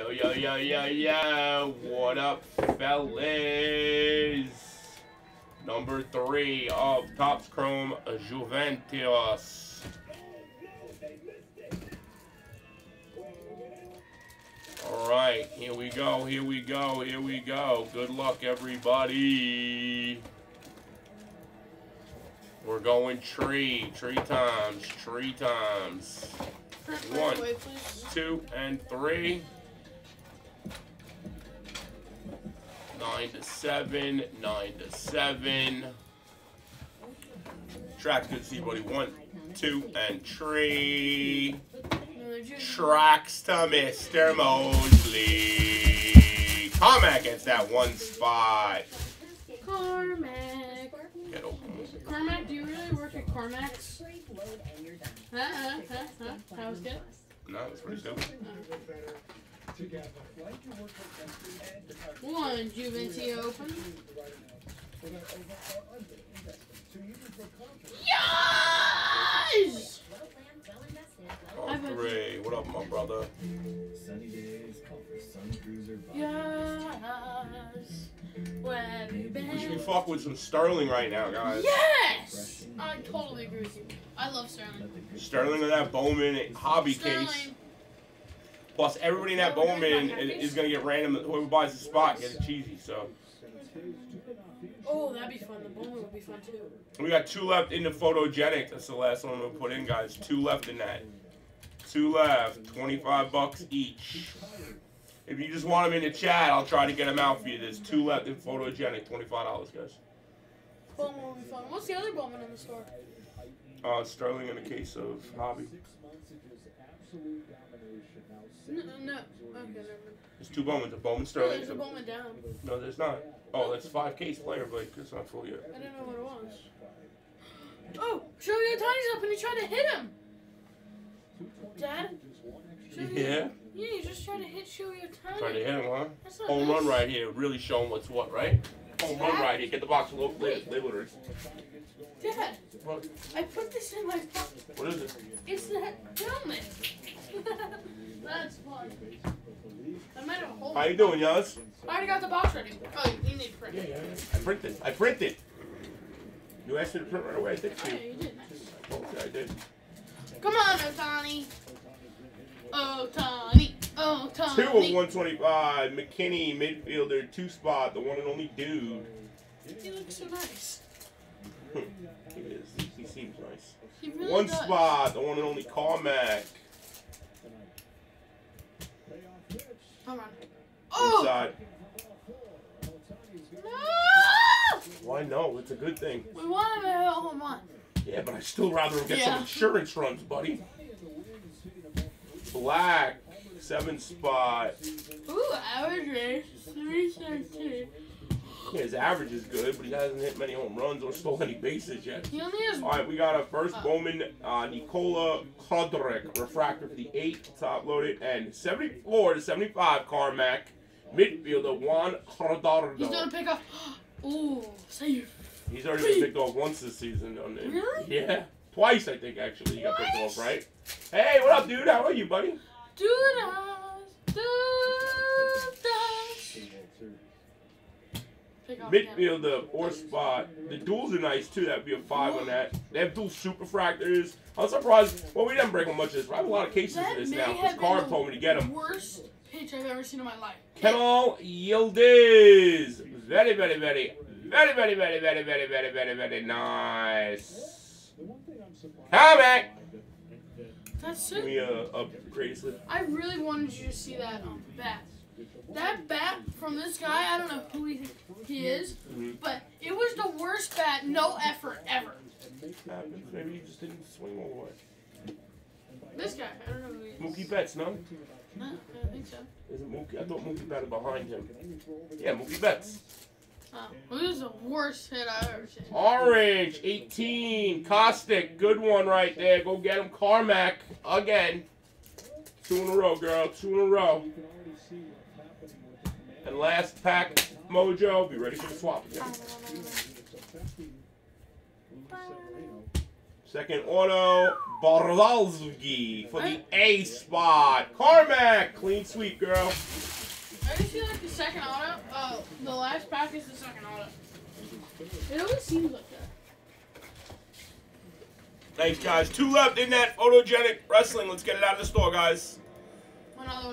Yo, yo, yo, yo, yo. What up, fellas? Number 3 of Topps Chrome, Juventus. Alright, here we go, here we go, here we go. Good luck, everybody. We're going three times. 1, 2, and 3. 9 to 7, 9 to 7. Track to see buddy. 1, 2, and 3. Tracks to Mr. Mosley. Carmack gets that one spot. Carmack. Get open. Carmack, do you really work at Carmack's? That was good? No, it was pretty good. One Juventus open. Yes! Oh, 3. What up, my brother? Yes! We should be fucked with some Sterling right now, guys. Yes! I totally agree with you. I love Sterling. Sterling with that Bowman hobby case. Plus, everybody in that Bowman is going to get random. Whoever buys the spot gets a cheesy, so. Oh, that'd be fun. The Bowman would be fun, too. We got 2 left in the Photogenic. That's the last one we'll put in, guys. 2 left in that. 2 left. 25 bucks each. If you just want them in the chat, I'll try to get them out for you. There's 2 left in Photogenic. $25, guys. Bowman will be fun. What's the other Bowman in the store? Sterling in the case of Hobby. No. Okay, there's 2 Bowmans. A Bowman Sterling. No, there's a Bowman down. No, there's not. Oh, that's 5K's player, but it's not full yet. I didn't know what it was. Oh, Shohei Ohtani's up and he tried to hit him. Dad? Shohei, yeah? Yeah, he just tried to hit Shohei Ohtani. Trying to hit him, huh? Home run right here. Really showing what's what, right? Home run right here. Get the box of labelers. Dad, what? I put this in my pocket. What is it? It's that helmet. That's fun. I might have a whole. How you doing, Yas? I already got the box ready. Oh, you need to print it. Yeah. I printed. You asked me to print right away. I did too. Oh, yeah, you did. Oh, yeah, I did. Come on, Ohtani. Ohtani. Ohtani. 2 of 125. McKinney, midfielder, 2 spot. The one and only dude. He looks so nice. He is. He seems nice. He really does. 1 spot. The one and only Carmack. Come on. Oh! Inside. No! Why no? It's a good thing. We want him to hit a home run. Yeah, but I'd still rather him get some insurance runs, buddy. Black, 7 spot. Ooh, average rate, 3.32. Yeah, his average is good, but he hasn't hit many home runs or stole any bases yet. He only has. All right, we got a first Bowman, Nicola Kudrek, refractor for the 8, top loaded, and 74 to 75 Carmack, midfielder Juan Cardardo. He's gonna pick up. Ooh, save. He's already been picked off once this season. Really? Yeah, twice I think actually. He got picked off, right? Hey, what up, dude? How are you, buddy? Midfielder, 4 spot. The duels are nice too. That'd be a 5 on that. They have dual superfractors. I'm surprised. Well, we didn't break them much of this. I have a lot of cases of this now because Carb told me to get them. Worst pitch I've ever seen in my life. Kennel Yildiz. Very, very, very, very, very, very, very, very, very, very, very nice. Comment. That's it. Give me a greatest list. I really wanted you to see that on the bat. That bat from this guy, I don't know who he is, but it was the worst bat, no effort, ever. Maybe he just didn't swing all the way. This guy, I don't know who he is. Mookie Betts, no? No, I don't think so. Is it Mookie? I thought Mookie batted behind him. Yeah, Mookie Betts. Oh, well, this is the worst hit I've ever seen. Orange, 18, Caustic, good one right there. Go get him, Carmack, again. 2 in a row, girl, 2 in a row. And last pack, Mojo, be ready for the swap again. Second auto, Borlalski for the A spot. Carmack, clean sweep, girl. I just feel like the second auto, the last pack is the second auto. It always seems like that. Thanks, guys. Two left in that Photogenic Wrestling. Let's get it out of the store, guys. Another one.